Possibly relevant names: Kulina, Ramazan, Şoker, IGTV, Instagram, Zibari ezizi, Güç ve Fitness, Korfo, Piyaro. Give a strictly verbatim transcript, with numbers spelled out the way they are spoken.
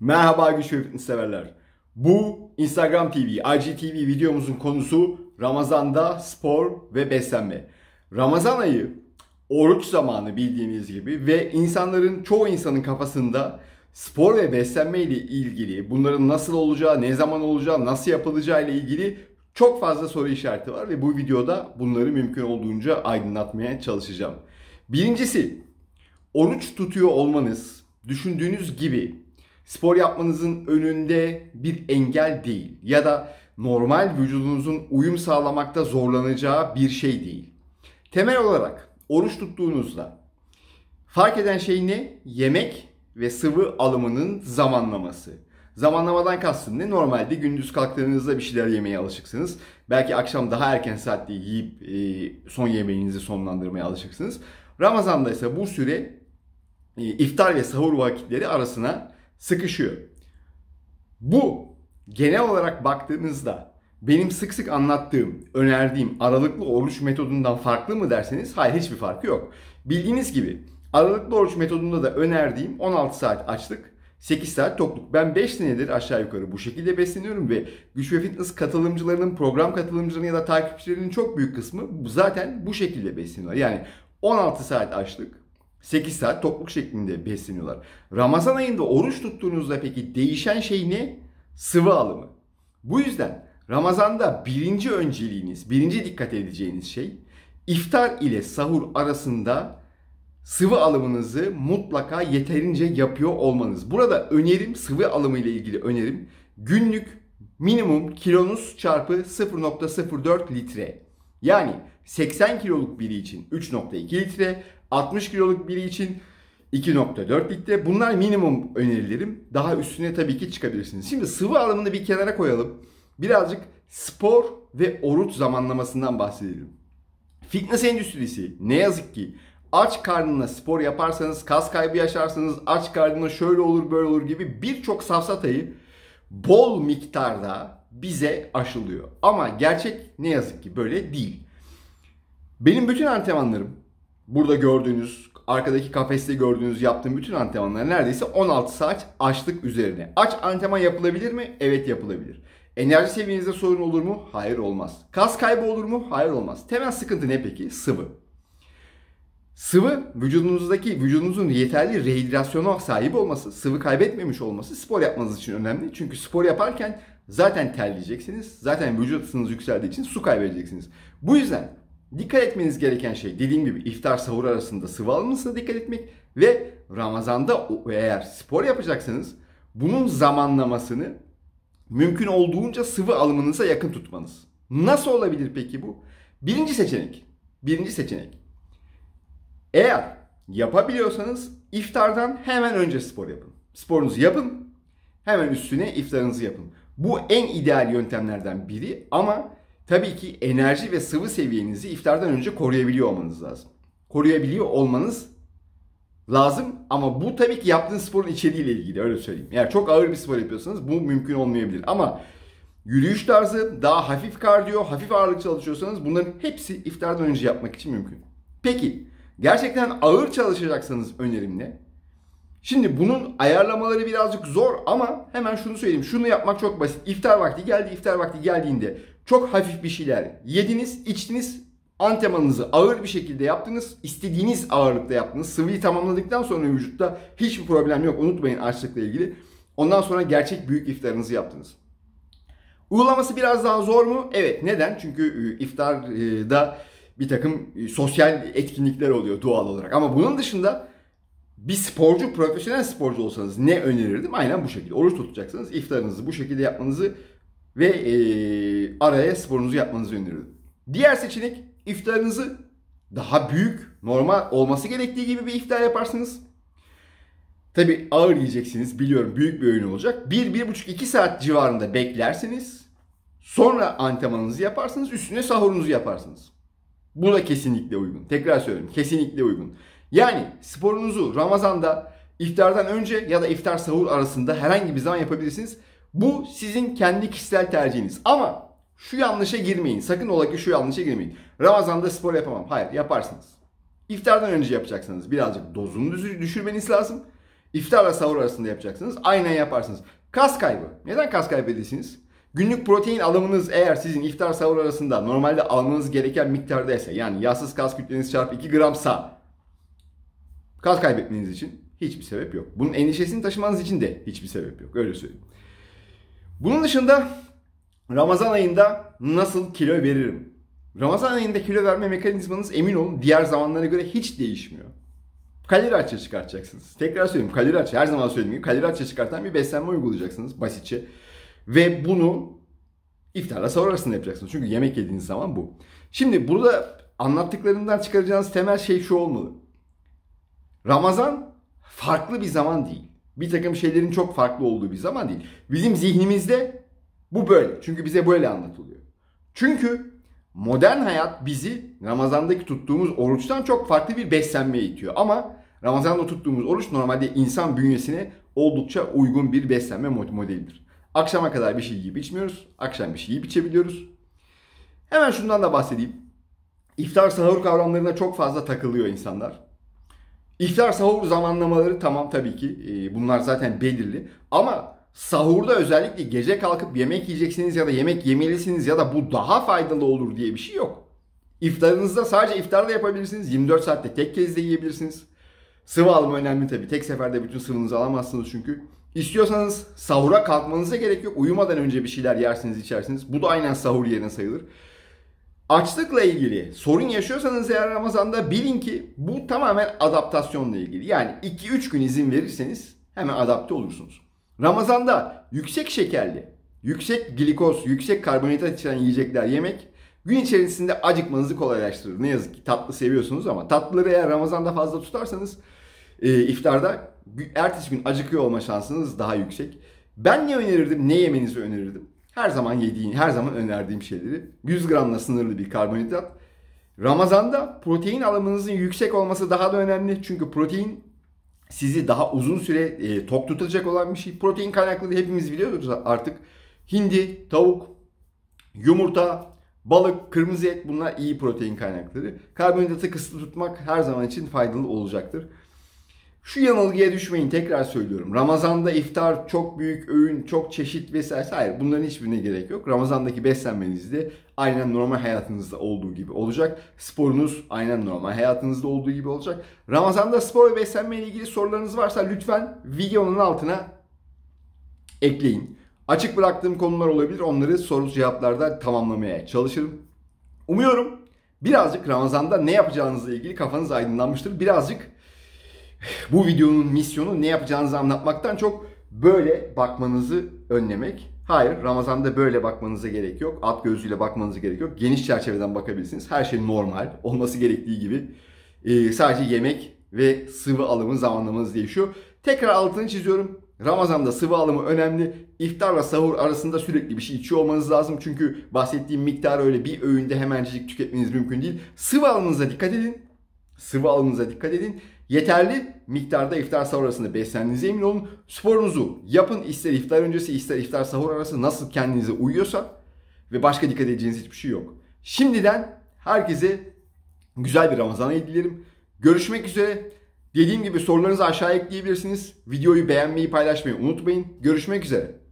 Merhaba Güç ve Fitness severler. Bu Instagram T V, I G T V videomuzun konusu Ramazan'da spor ve beslenme. Ramazan ayı oruç zamanı bildiğiniz gibi ve insanların, çoğu insanın kafasında spor ve beslenme ile ilgili, bunların nasıl olacağı, ne zaman olacağı, nasıl yapılacağı ile ilgili çok fazla soru işareti var ve bu videoda bunları mümkün olduğunca aydınlatmaya çalışacağım. Birincisi, oruç tutuyor olmanız düşündüğünüz gibi spor yapmanızın önünde bir engel değil ya da normal vücudunuzun uyum sağlamakta zorlanacağı bir şey değil. Temel olarak oruç tuttuğunuzda fark eden şey ne? Yemek ve sıvı alımının zamanlaması. Zamanlamadan kastım ne? Normalde gündüz kalktığınızda bir şeyler yemeye alışıksınız. Belki akşam daha erken saatte yiyip e, son yemeğinizi sonlandırmaya alışıksınız. Ramazan'da ise bu süre e, iftar ve sahur vakitleri arasına sıkışıyor. Bu genel olarak baktığınızda benim sık sık anlattığım, önerdiğim aralıklı oruç metodundan farklı mı derseniz hayır, hiçbir farkı yok. Bildiğiniz gibi aralıklı oruç metodunda da önerdiğim on altı saat açlık, sekiz saat tokluk. Ben beş senedir aşağı yukarı bu şekilde besleniyorum ve Güç ve Fitness katılımcılarının, program katılımcılarının ya da takipçilerinin çok büyük kısmı zaten bu şekilde besleniyorlar. Yani on altı saat açlık, sekiz saat tokluk şeklinde besleniyorlar. Ramazan ayında oruç tuttuğunuzda peki değişen şey ne? Sıvı alımı. Bu yüzden Ramazan'da birinci önceliğiniz, birinci dikkat edeceğiniz şey iftar ile sahur arasında sıvı alımınızı mutlaka yeterince yapıyor olmanız. Burada önerim, sıvı alımı ile ilgili önerim, günlük minimum kilonuz çarpı sıfır nokta sıfır dört litre. Yani seksen kiloluk biri için üç nokta iki litre, altmış kiloluk biri için iki nokta dört litre. Bunlar minimum önerilerim. Daha üstüne tabii ki çıkabilirsiniz. Şimdi sıvı alımını bir kenara koyalım. Birazcık spor ve oruç zamanlamasından bahsedelim. Fitness endüstrisi ne yazık ki aç karnına spor yaparsanız kas kaybı yaşarsınız, aç karnına şöyle olur böyle olur gibi birçok safsatayı bol miktarda bize aşılıyor. Ama gerçek ne yazık ki böyle değil. Benim bütün antrenmanlarım, burada gördüğünüz, arkadaki kafeste gördüğünüz yaptığım bütün antrenmanlar neredeyse on altı saat açlık üzerine. Aç antrenman yapılabilir mi? Evet, yapılabilir. Enerji seviyenizde sorun olur mu? Hayır, olmaz. Kas kaybı olur mu? Hayır, olmaz. Temel sıkıntı ne peki? Sıvı. Sıvı, vücudunuzdaki, vücudunuzun yeterli rehidrasyona sahip olması, sıvı kaybetmemiş olması spor yapmanız için önemli. Çünkü spor yaparken zaten terleyeceksiniz. Zaten vücut ısınız yükseldiği için su kaybedeceksiniz. Bu yüzden dikkat etmeniz gereken şey, dediğim gibi, iftar sahur arasında sıvı alımınıza dikkat etmek ve Ramazan'da eğer spor yapacaksanız bunun zamanlamasını mümkün olduğunca sıvı alımınıza yakın tutmanız. Nasıl olabilir peki bu? Birinci seçenek. Birinci seçenek. Eğer yapabiliyorsanız iftardan hemen önce spor yapın. Sporunuzu yapın. Hemen üstüne iftarınızı yapın. Bu en ideal yöntemlerden biri ama tabii ki enerji ve sıvı seviyenizi iftardan önce koruyabiliyor olmanız lazım. Koruyabiliyor olmanız lazım ama bu tabii ki yaptığınız sporun içeriğiyle ilgili, öyle söyleyeyim. Eğer çok ağır bir spor yapıyorsanız bu mümkün olmayabilir ama yürüyüş tarzı, daha hafif kardiyo, hafif ağırlık çalışıyorsanız bunların hepsi iftardan önce yapmak için mümkün. Peki gerçekten ağır çalışacaksanız önerim ne? Şimdi bunun ayarlamaları birazcık zor ama hemen şunu söyleyeyim. Şunu yapmak çok basit. İftar vakti geldi, iftar vakti geldiğinde çok hafif bir şeyler yediniz, içtiniz, antrenmanınızı ağır bir şekilde yaptınız, istediğiniz ağırlıkta yaptınız. Sıvıyı tamamladıktan sonra vücutta hiçbir problem yok. Unutmayın açlıkla ilgili. Ondan sonra gerçek büyük iftarınızı yaptınız. Uygulaması biraz daha zor mu? Evet. Neden? Çünkü iftarda bir takım sosyal etkinlikler oluyor doğal olarak. Ama bunun dışında bir sporcu, profesyonel sporcu olsanız ne önerirdim? Aynen bu şekilde. Oruç tutacaksınız, iftarınızı bu şekilde yapmanızı ve e, araya sporunuzu yapmanızı öneririm. Diğer seçenek, iftarınızı daha büyük, normal olması gerektiği gibi bir iftar yaparsınız. Tabi ağır yiyeceksiniz, biliyorum, büyük bir öğün olacak. bir, bir buçuk, iki saat civarında beklersiniz. Sonra antrenmanınızı yaparsınız, üstüne sahurunuzu yaparsınız. Bu da kesinlikle uygun. Tekrar söylüyorum, kesinlikle uygun. Yani sporunuzu Ramazan'da iftardan önce ya da iftar sahur arasında herhangi bir zaman yapabilirsiniz. Bu sizin kendi kişisel tercihiniz. Ama şu yanlışa girmeyin. Sakın ola ki şu yanlışa girmeyin. Ramazan'da spor yapamam. Hayır, yaparsınız. İftardan önce yapacaksanız birazcık dozunu düşürmeniz lazım. İftarla sahur arasında yapacaksınız. Aynen yaparsınız. Kas kaybı. Neden kas kaybediyorsunuz? Günlük protein alımınız eğer sizin iftar sahur arasında normalde almanız gereken miktardaysa, yani yağsız kas kütleniz çarpı iki gramsa, kas kaybetmeniz için hiçbir sebep yok. Bunun endişesini taşımanız için de hiçbir sebep yok. Öyle söyleyeyim. Bunun dışında Ramazan ayında nasıl kilo veririm? Ramazan ayında kilo verme mekanizmanız, emin olun, diğer zamanlara göre hiç değişmiyor. Kalori açığa çıkartacaksınız. Tekrar söyleyeyim, kalori açığa, her zaman söylediğim gibi kalori açığa çıkartan bir beslenme uygulayacaksınız basitçe. Ve bunu iftarla sahur arasında yapacaksınız. Çünkü yemek yediğiniz zaman bu. Şimdi burada anlattıklarından çıkaracağınız temel şey şu olmalı. Ramazan farklı bir zaman değil. Bir takım şeylerin çok farklı olduğu bir zaman değil. Bizim zihnimizde bu böyle. Çünkü bize böyle anlatılıyor. Çünkü modern hayat bizi Ramazan'daki tuttuğumuz oruçtan çok farklı bir beslenmeye itiyor. Ama Ramazan'da tuttuğumuz oruç normalde insan bünyesine oldukça uygun bir beslenme modelidir. Akşama kadar bir şey yiyip içmiyoruz. Akşam bir şey yiyip içebiliyoruz. Hemen şundan da bahsedeyim. İftar sahur kavramlarına çok fazla takılıyor insanlar. İftar sahur zamanlamaları tamam, tabii ki e, bunlar zaten belirli. Ama sahurda özellikle gece kalkıp yemek yiyeceksiniz ya da yemek yemelisiniz ya da bu daha faydalı olur diye bir şey yok. İftarınızda sadece iftarda yapabilirsiniz. yirmi dört saatte tek kez de yiyebilirsiniz. Sıvı alma önemli tabii. Tek seferde bütün sıvınızı alamazsınız çünkü. İstiyorsanız sahura kalkmanıza gerek yok. Uyumadan önce bir şeyler yersiniz, içersiniz. Bu da aynen sahur yerine sayılır. Açlıkla ilgili sorun yaşıyorsanız eğer Ramazan'da, bilin ki bu tamamen adaptasyonla ilgili. Yani iki üç gün izin verirseniz hemen adapte olursunuz. Ramazan'da yüksek şekerli, yüksek glikoz, yüksek karbonhidrat içeren yiyecekler yemek gün içerisinde acıkmanızı kolaylaştırır. Ne yazık ki tatlı seviyorsunuz ama tatlıları eğer Ramazan'da fazla tutarsanız e, iftarda ertesi gün acıkıyor olma şansınız daha yüksek. Ben ne önerirdim, ne yemenizi önerirdim? Her zaman yediğin, her zaman önerdiğim şeyleri. yüz gramla sınırlı bir karbonhidrat. Ramazan'da protein alımınızın yüksek olması daha da önemli. Çünkü protein sizi daha uzun süre e, tok tutacak olan bir şey. Protein kaynakları hepimiz biliyoruz artık. Hindi, tavuk, yumurta, balık, kırmızı et, bunlar iyi protein kaynakları. Karbonhidratı kısıtlı tutmak her zaman için faydalı olacaktır. Şu yanılgıya düşmeyin, tekrar söylüyorum. Ramazan'da iftar, çok büyük öğün, çok çeşit vesaire. Hayır, bunların hiçbirine gerek yok. Ramazan'daki beslenmenizde aynen normal hayatınızda olduğu gibi olacak. Sporunuz aynen normal hayatınızda olduğu gibi olacak. Ramazan'da spor ve beslenme ile ilgili sorularınız varsa lütfen videonun altına ekleyin. Açık bıraktığım konular olabilir. Onları soru cevaplarda tamamlamaya çalışırım. Umuyorum birazcık Ramazan'da ne yapacağınızla ilgili kafanız aydınlanmıştır. Birazcık bu videonun misyonu ne yapacağınızı anlatmaktan çok böyle bakmanızı önlemek. Hayır, Ramazan'da böyle bakmanıza gerek yok. At gözüyle bakmanıza gerek yok. Geniş çerçeveden bakabilirsiniz. Her şey normal, olması gerektiği gibi. Ee, sadece yemek ve sıvı alımı zamanlamanız değişiyor. Tekrar altını çiziyorum. Ramazan'da sıvı alımı önemli. İftarla sahur arasında sürekli bir şey içiyor olmanız lazım. Çünkü bahsettiğim miktarı öyle bir öğünde hemencik tüketmeniz mümkün değil. Sıvı alımınıza dikkat edin. Sıvı alımınıza dikkat edin. Yeterli miktarda iftar sahur arasında beslendiğinize emin olun. Sporunuzu yapın, ister iftar öncesi ister iftar sahur arası, nasıl kendinize uyuyorsa, ve başka dikkat edeceğiniz hiçbir şey yok. Şimdiden herkese güzel bir Ramazan ayı dilerim. Görüşmek üzere. Dediğim gibi sorularınızı aşağıya ekleyebilirsiniz. Videoyu beğenmeyi, paylaşmayı unutmayın. Görüşmek üzere.